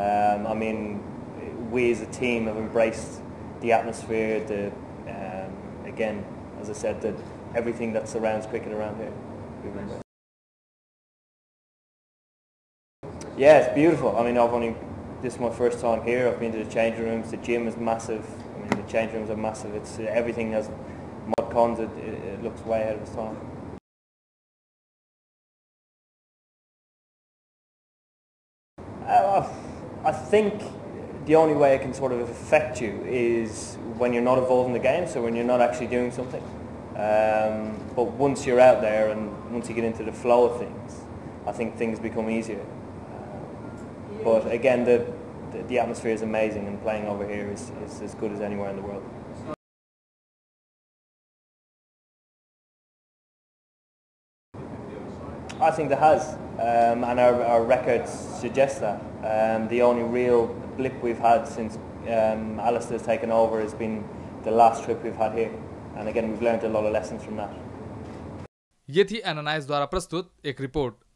I mean, we as a team have embraced the atmosphere, the again, as I said, that everything that surrounds cricket around here. Yeah, it's beautiful. I mean, this is my first time here. I've been to the changing rooms. The gym is massive. I mean, the changing rooms are massive. It's everything has mud cons. It looks way ahead of its time. I think the only way it can sort of affect you is when you're not involved in the game, so when you're not actually doing something. But once you're out there and once you get into the flow of things, I think things become easier. But again, the atmosphere is amazing, and playing over here is as good as anywhere in the world. I think there has, and our records suggest that. The only real blip we've had since Alistair's taken over has been the last trip we've had here, and again we've learned a lot of lessons from that. ये थी एनानाइज द्वारा प्रस्तुत एक report.